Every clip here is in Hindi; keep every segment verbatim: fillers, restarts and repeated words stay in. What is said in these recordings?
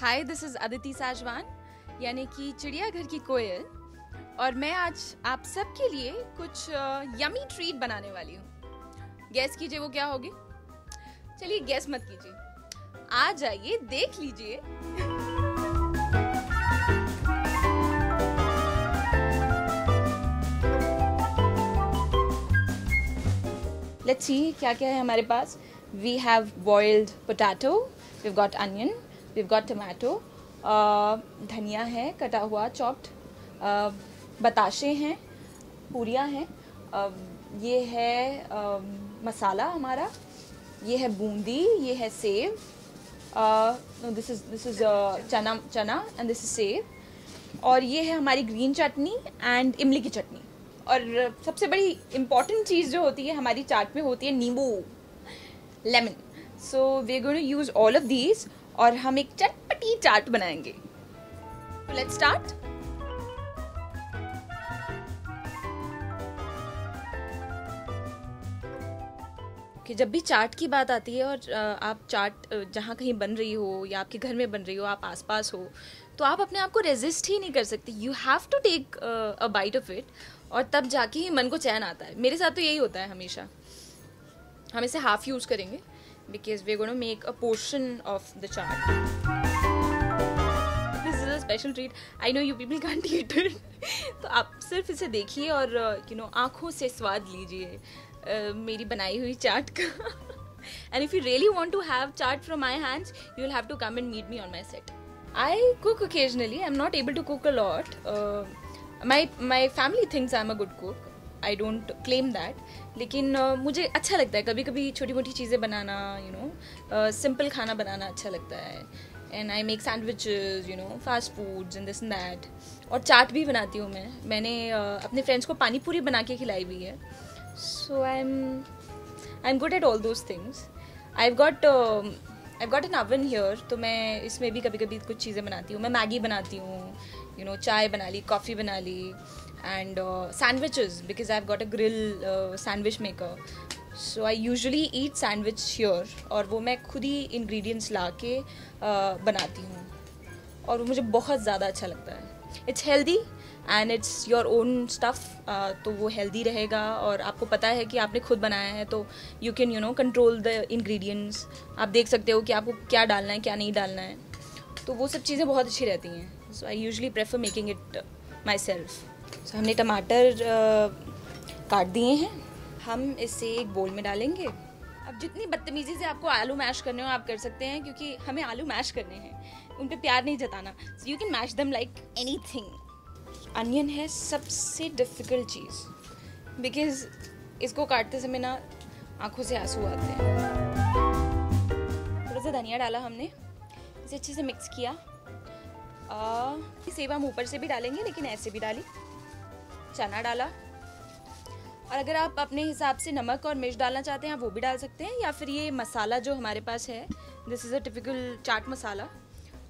Hi, this is Aditi Sajwan यानी कि चिड़ियाघर की कोयल, और मैं आज आप सब के लिए कुछ यमी ट्रीट बनाने वाली हूँ। गैस कीजिए वो क्या होगी। चलिए गैस मत कीजिए, आ जाइए देख लीजिए। लेट्स सी क्या क्या है हमारे पास। We have boiled potato, we have got onion, We've got tomato, धनिया है कटा हुआ चॉप्ड, बताशे हैं, पूरियाँ हैं, ये है मसाला हमारा, ये है बूंदी, ये है sev, this is this is chana chana and this is save, और ये है हमारी ग्रीन चटनी एंड इमली की चटनी। और सबसे बड़ी इम्पॉर्टेंट चीज़ जो होती है हमारी चाट में होती है नींबू, lemon. So we are going to use all of these और हम एक चटपटी चाट बनाएंगे। Let's start. कि जब भी चाट की बात आती है और आप चाट जहाँ कहीं बन रही हो या आपके घर में बन रही हो, आप आसपास हो, तो आप अपने आप को रेजिस्ट ही नहीं कर सकते। You have to take a bite of it, और तब जाके ही मन को चैन आता है। मेरे साथ तो यही होता है हमेशा। हम इसे हाफ यूज़ करेंगे because we're going to make a portion of the chaat. This is a special treat. I know you people can't eat it. तो आप सिर्फ इसे देखिए और you know आँखों से स्वाद लीजिए uh, मेरी बनाई हुई चाट का। And if you really want to have chaat from my hands, you will have to come and meet me on my set. I cook occasionally. I'm not able to cook a lot. Uh, my my family thinks I'm a good cook. I don't claim that, लेकिन uh, मुझे अच्छा लगता है कभी कभी छोटी मोटी चीज़ें बनाना, you know, सिंपल uh, खाना बनाना अच्छा लगता है। And I make sandwiches, you know, fast foods and this and that. और चाट भी बनाती हूँ मैं। मैंने uh, अपने फ्रेंड्स को पानी पूरी बना के खिलाई हुई है। So I am I am good at all those things. I got I got an oven here, तो मैं इसमें भी कभी कभी कुछ चीज़ें बनाती हूँ। मैं मैगी बनाती हूँ, यू नो, चाय बना ली, कॉफ़ी बना ली, and uh, sandwiches because I've got a grill uh, sandwich maker, so I usually eat sandwich here और वो मैं खुद ही ingredients ला के uh, बनाती हूँ, और वो मुझे बहुत ज़्यादा अच्छा लगता है। It's healthy and it's your own stuff, uh, तो वो healthy रहेगा और आपको पता है कि आपने खुद बनाया है, तो you can you know control the ingredients। आप देख सकते हो कि आपको क्या डालना है क्या नहीं डालना है, तो वो सब चीज़ें बहुत अच्छी रहती हैं। So I usually prefer making it myself। So, हमने टमाटर uh, काट दिए हैं। हम इसे एक बोल में डालेंगे। अब जितनी बदतमीज़ी से आपको आलू मैश करने हो आप कर सकते हैं, क्योंकि हमें आलू मैश करने हैं, उन पे प्यार नहीं जताना। So you can mash them like anything. Onion है सबसे डिफ़िकल्ट चीज़, बिकॉज इसको काटते समय ना आंखों से आंसू आते हैं। थोड़ा सा धनिया डाला हमने, इसे अच्छे से मिक्स किया। uh, सेव हम ऊपर से भी डालेंगे, लेकिन ऐसे भी डाली। चना डाला, और अगर आप अपने हिसाब से नमक और मिर्च डालना चाहते हैं आप वो भी डाल सकते हैं, या फिर ये मसाला जो हमारे पास है, this is a typical chaat masala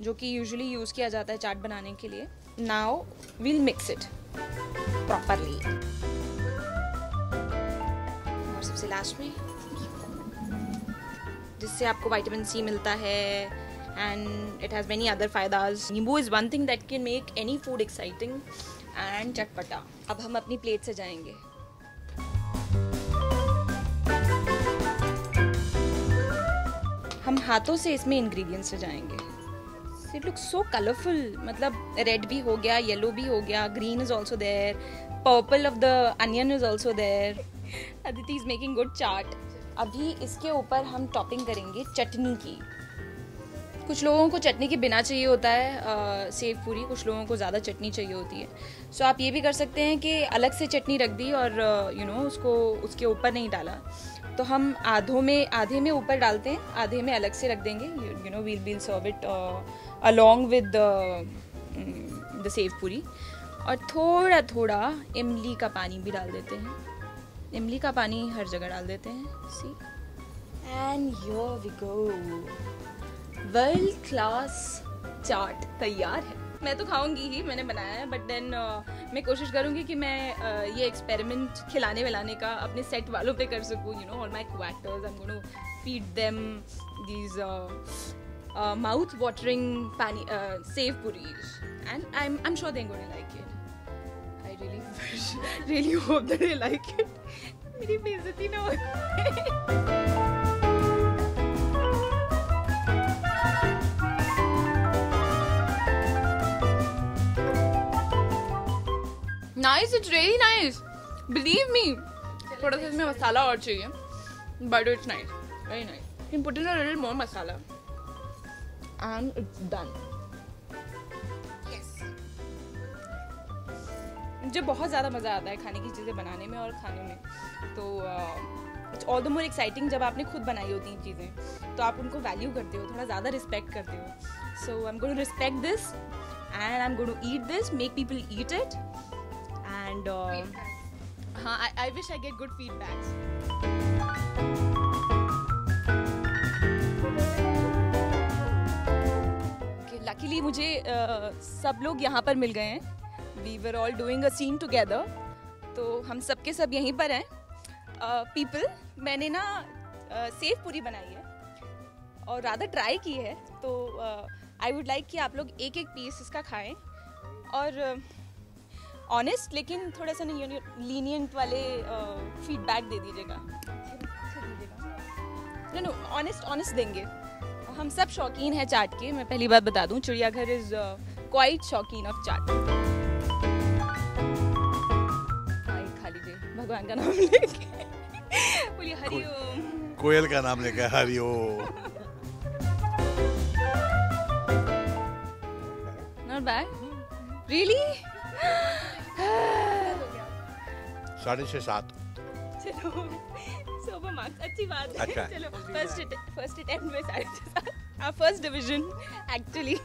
जो कि यूजुअली यूज़ किया जाता है चाट बनाने के लिए। Now we'll mix it properly. और सबसे लास्ट में, जिससे आपको विटामिन सी मिलता है and it has many other फायदाज। Nimbu is one thing that can make any food exciting and चटपटा। अब हम अपनी प्लेट से जाएंगे। हम हाथों से इसमें इंग्रेडिएंट्स से जाएंगे। इट लुक्स सो कलरफुल, मतलब रेड भी हो गया, येलो भी हो गया, green is also there, purple of the onion is also there. Aditi is making good chaat. अभी इसके ऊपर हम टॉपिंग करेंगे चटनी की। कुछ लोगों को चटनी के बिना चाहिए होता है सेव पूरी, कुछ लोगों को ज़्यादा चटनी चाहिए होती है। सो so, आप ये भी कर सकते हैं कि अलग से चटनी रख दी और यू नो उसको उसके ऊपर नहीं डाला। तो हम आधों में आधे में ऊपर डालते हैं, आधे में अलग से रख देंगे। You know we'll we'll serve it along with the sev puri. और थोड़ा थोड़ा इमली का पानी भी डाल देते हैं। इमली का पानी हर जगह डाल देते हैं। See and here we go, world class chaat तैयार है। मैं तो खाऊंगी ही, मैंने बनाया है, बट देन uh, मैं कोशिश करूंगी कि मैं uh, ये एक्सपेरिमेंट खिलाने विलाने का अपने सेट वालों पे कर सकूँ। यू नो ऑल माई को actors, I am going to feed them these uh, mouth-watering pani, uh, Sev Puri, and I'm I'm sure they're going to like it. I really really hope that they like it. मेरी बेइज्जती ना हो। Nice, it's really nice. Believe me. थोड़ा सा इसमें मसाला और चाहिए, but it's nice, very nice. You can put in a little more masala, and it's done. Yes. मुझे बहुत ज़्यादा मज़ा आता है खाने की चीज़ें बनाने में और खाने में, तो it's all the more exciting जब आपने खुद बनाई होती हैं चीज़ें, तो आप उनको value करते हो, थोड़ा ज़्यादा respect करते हो. So I'm going to respect this, and I'm going to eat this, make people eat it. And uh, हाँ, I, I wish I get good feedbacks. Okay, luckily मुझे uh, सब लोग यहाँ पर मिल गए हैं. We were all doing a scene together. तो हम सब के सब यहीं पर हैं. Uh, people, मैंने ना uh, सेव पूरी बनाई है और ज़्यादा ट्राई की है. तो I would like कि आप लोग एक एक पीस इसका खाएं और uh, ऑनेस्ट लेकिन थोड़ा सा ना लीनियंट वाले फीडबैक uh, दे दीजिएगा दीजिएगा नो ऑनेस्ट ऑनेस्ट देंगे. हम सब शौकीन हैं चाट के. मैं पहली बात बता दूं, चिड़ियाघर इज़ क्वाइट शौकीन ऑफ चाट. खा लीजिए भगवान का नाम लेके. बोलिए हरि ओम. कोयल का नाम लेके Hari Om. Not bad really. साढ़े छः सात. चलो सोबर मार्क्स, अच्छी बात है. चलो फर्स्ट फर्स्ट अटेम्प्ट में साढ़े छः सात. Our first division actually.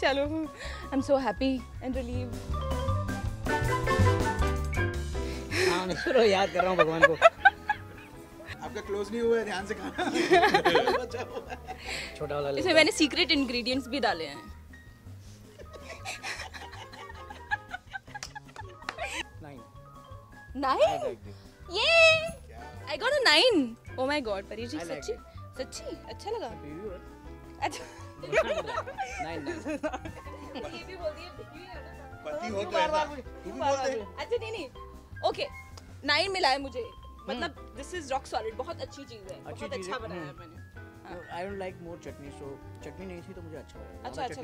चलो I am so happy and relieved. हाँ मैं शुरू याद कर रहा हूँ भगवान को. आपका क्लोज नहीं हुआ है, ध्यान से खाना. छोटा वाला इसमें मैंने सीक्रेट इंग्रेडिएंट्स भी डाले हैं. Nine? Yay! I got a nine. Oh my God, Pariji, सच्ची, सच्ची, अच्छा लगा. अच्छा. Nine. ये भी बोल दिया. पति होता है. तू भी बोलता है. अच्छा नहीं नहीं. Okay, nine मिला है मुझे. मतलब this is rock solid. बहुत अच्छी चीज़ है. बहुत अच्छा बनाया है मैंने. I don't like more chutney, so चटनी नहीं थी तो मुझे अच्छा लगा. अच्छा अच्छा.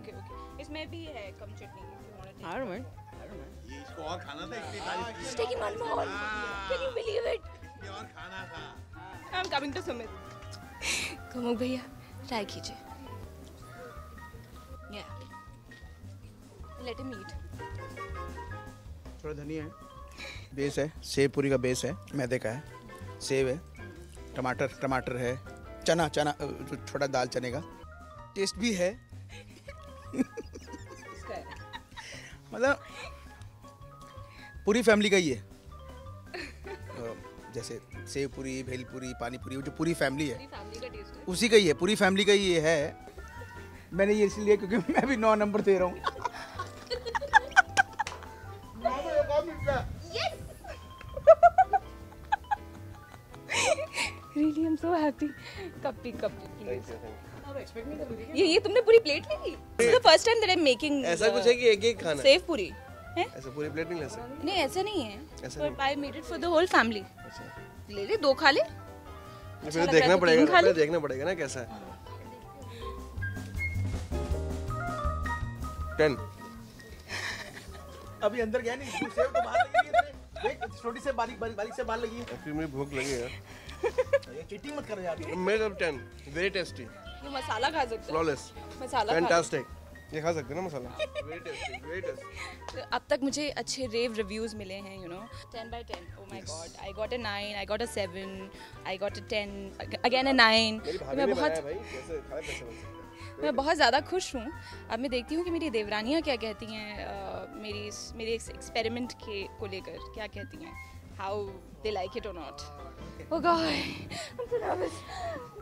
Okay okay. इसमें भी है कम चटनी. I don't mind. ये इसको और खाना था इतनी तारीफ. Just taking one more. Can you believe it? ये और खाना था. I'm coming to Sumit. कमोग भैया ट्राई कीजिए. Yeah. Let him eat. थोड़ा धनिया है. बेस है. सेव पूरी का बेस है. मैदे का है. सेव है. टमाटर टमाटर है. चना चना छोटा दाल चने का. टेस्ट भी है. मतलब पूरी फैमिली का ही है. जैसे सेव पूरी, भेल पूरी, पानी पूरी, वो जो पूरी फैमिली है, पूरी फैमिली का टेस्ट है. उसी का ही है, पूरी फैमिली का ही है. मैंने ये इसलिए क्योंकि मैं भी नौ नंबर दे रहा हूँ. Really, I'm so happy. कप्पी कप्पी प्लीज. ये ये तुमने पूरी प्लेट ले ली? The first time that I'm making. ऐसा कुछ है कि एक एक खाना. सेव पूरी. हैं? ऐसा पूरी प्लेट नहीं ले सकते. नहीं ऐसा नहीं है. But I made it for the whole family. ले ले दो खा ले. फिर देखना पड़ेगा. फिर देखना पड़ेगा ना कैसा है. Ten. अभी अंदर गया नहीं. सेव तो बाहर लगी है. देख छोटी से बारीक बारीक बारीक से बाहर लगी है. फिर मेरी भूख लगी है. ये चिटिंग मत कर यार. Made of ten. Very tasty. ये मसाला खा सकते हैं. मसाला फैंटास्टिक. ये खा सकते हैं ना मसाला. Very tasty, very tasty. अब तक मुझे अच्छे रेव रिव्यूज मिले हैं. You know ten by ten. Oh my god, I got a nine, I got a seven, I got a ten, again a nine. मैं बहुत मैं बहुत ज़्यादा खुश हूँ. अब मैं देखती हूँ कि मेरी देवरानियाँ क्या कहती हैं मेरी मेरे एक्सपेरिमेंट के को लेकर. क्या कहती हैं, हाउ दे लाइक इट और not. Oh god, I am so nervous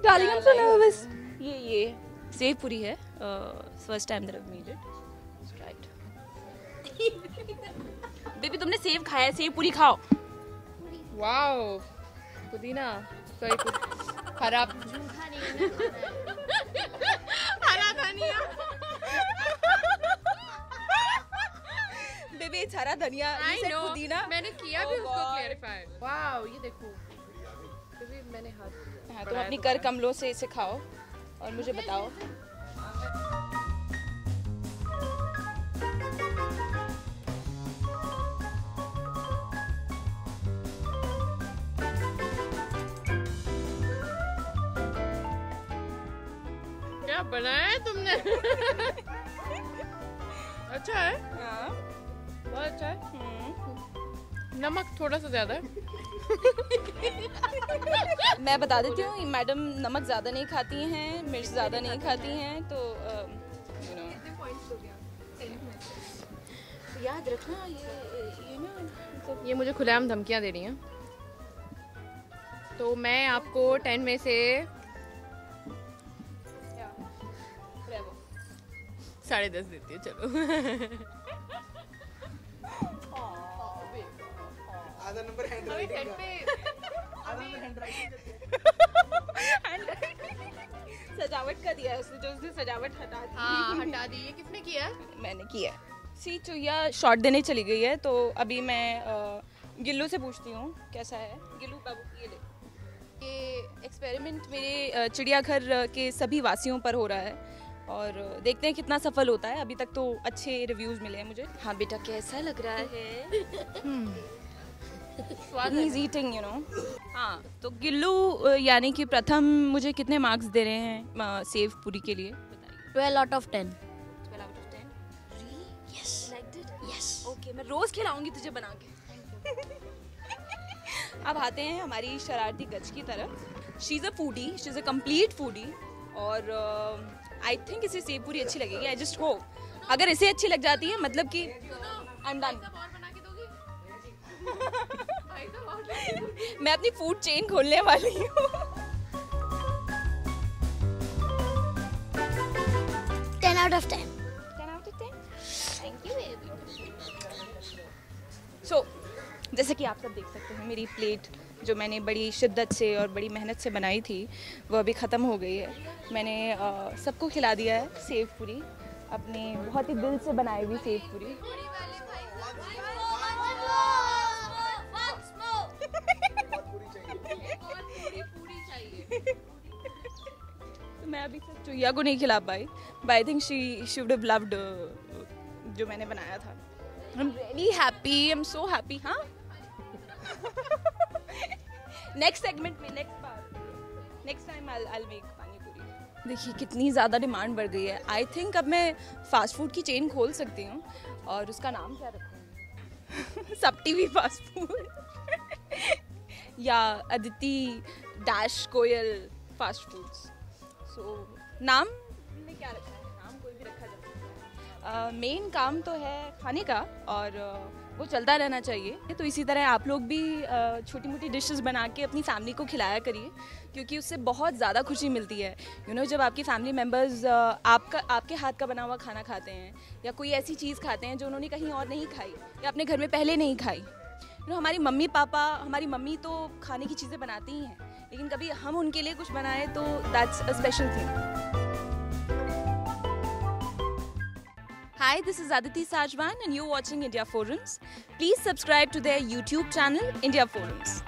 darling, I am so nervous. ये ये सेव पूरी है. First time that I made it. Right baby, तुमने सेव खाया है, सेव पूरी खाओ. वाओ पुदीना सॉरी हरा हरा धनिया बेबी, हरा धनिया पुदीना मैंने किया भी उसको क्लेरिफाई। वाओ ये देखो बेबी मैंने हाथ। हाँ तुम अपनी कर कमलों से इसे खाओ और मुझे बताओ। क्या बनाया तुमने? अच्छा है, हाँ बहुत अच्छा है। नमक थोड़ा सा ज्यादा है। मैं बता देती हूँ मैडम नमक ज्यादा नहीं खाती हैं, मिर्च ज्यादा नहीं खाती हैं, तो यू नो याद रखना। ये ये ना ये मुझे खुलेआम धमकियाँ दे रही हैं, तो मैं आपको टेन में से साढ़े दस देती है। चलो आधा नंबर हैंडराइटिंग पे। सजावट का दिया है उसने, जो उसने सजावट हटा दी। हाँ हटा दी। ये किसने किया? मैंने किया। सी चुया शॉर्ट देने चली गई है, तो अभी मैं गिल्लू से पूछती हूँ कैसा है। गिल्लू बाबू ये देखो, ये एक्सपेरिमेंट मेरे चिड़ियाघर के सभी वासियों पर हो रहा है और देखते हैं कितना सफल होता है। अभी तक तो अच्छे रिव्यूज मिले हैं मुझे। हाँ बेटा कैसा लग रहा है? स्वाद इज ईटिंग यू नो। हाँ तो गिल्लू यानी कि प्रथम मुझे कितने मार्क्स दे रहे हैं सेव पूरी के लिए? Twelve out of ten. Twelve out of ten. Yes like it. Yes okay मैं रोज खिलाऊंगी तुझे बना के। अब आते हैं हमारी शरारती गज की तरफ। She is a foodie, she is a complete foodie और आई uh, थिंक इसे सेव पूरी अच्छी लगेगी। आई जस्ट होप अगर इसे अच्छी लग जाती है मतलब कि आई एम डन। मैं अपनी फूड चेन खोलने वाली हूँ। Ten out of ten. Ten out of ten. Thank you. So जैसे कि आप सब देख सकते हैं मेरी प्लेट जो मैंने बड़ी शिद्दत से और बड़ी मेहनत से बनाई थी वह अभी ख़त्म हो गई है। मैंने सबको खिला दिया है सेव पूरी, अपने बहुत ही दिल से बनाई हुई सेव पूरी। तो मैं अभी तक चुया को नहीं खिला पाई, but I think she she would have loved जो मैंने बनाया था। I am really happy, I am so happy. हाँ नेक्स्ट सेगमेंट में, नेक्स्ट बार, next time I I make pani puri. देखिए कितनी ज़्यादा डिमांड बढ़ गई है। आई थिंक अब मैं फास्ट फूड की चेन खोल सकती हूँ और उसका नाम क्या रखूँगी? सब टीवी फास्ट फूड या Aditi dash Koyal fast foods. So नाम हमने क्या रखा है? नाम कोई भी रखा जा सकता है। मेन काम तो है खाने का और uh, वो चलता रहना चाहिए। तो इसी तरह आप लोग भी छोटी मोटी डिशेस बना के अपनी फैमिली को खिलाया करिए, क्योंकि उससे बहुत ज़्यादा खुशी मिलती है। यू नो जब आपकी फैमिली मेम्बर्स आपका आपके हाथ का बना हुआ खाना खाते हैं या कोई ऐसी चीज़ खाते हैं जो उन्होंने कहीं और नहीं खाई या अपने घर में पहले नहीं खाई। यू नो हमारी मम्मी पापा, हमारी मम्मी तो खाने की चीज़ें बनाती ही हैं, लेकिन कभी हम उनके लिए कुछ बनाएँ तो that's a special thing. Hi, this is Aditi Sajwan and you're watching India Forums. Please subscribe to their YouTube channel, India Forums.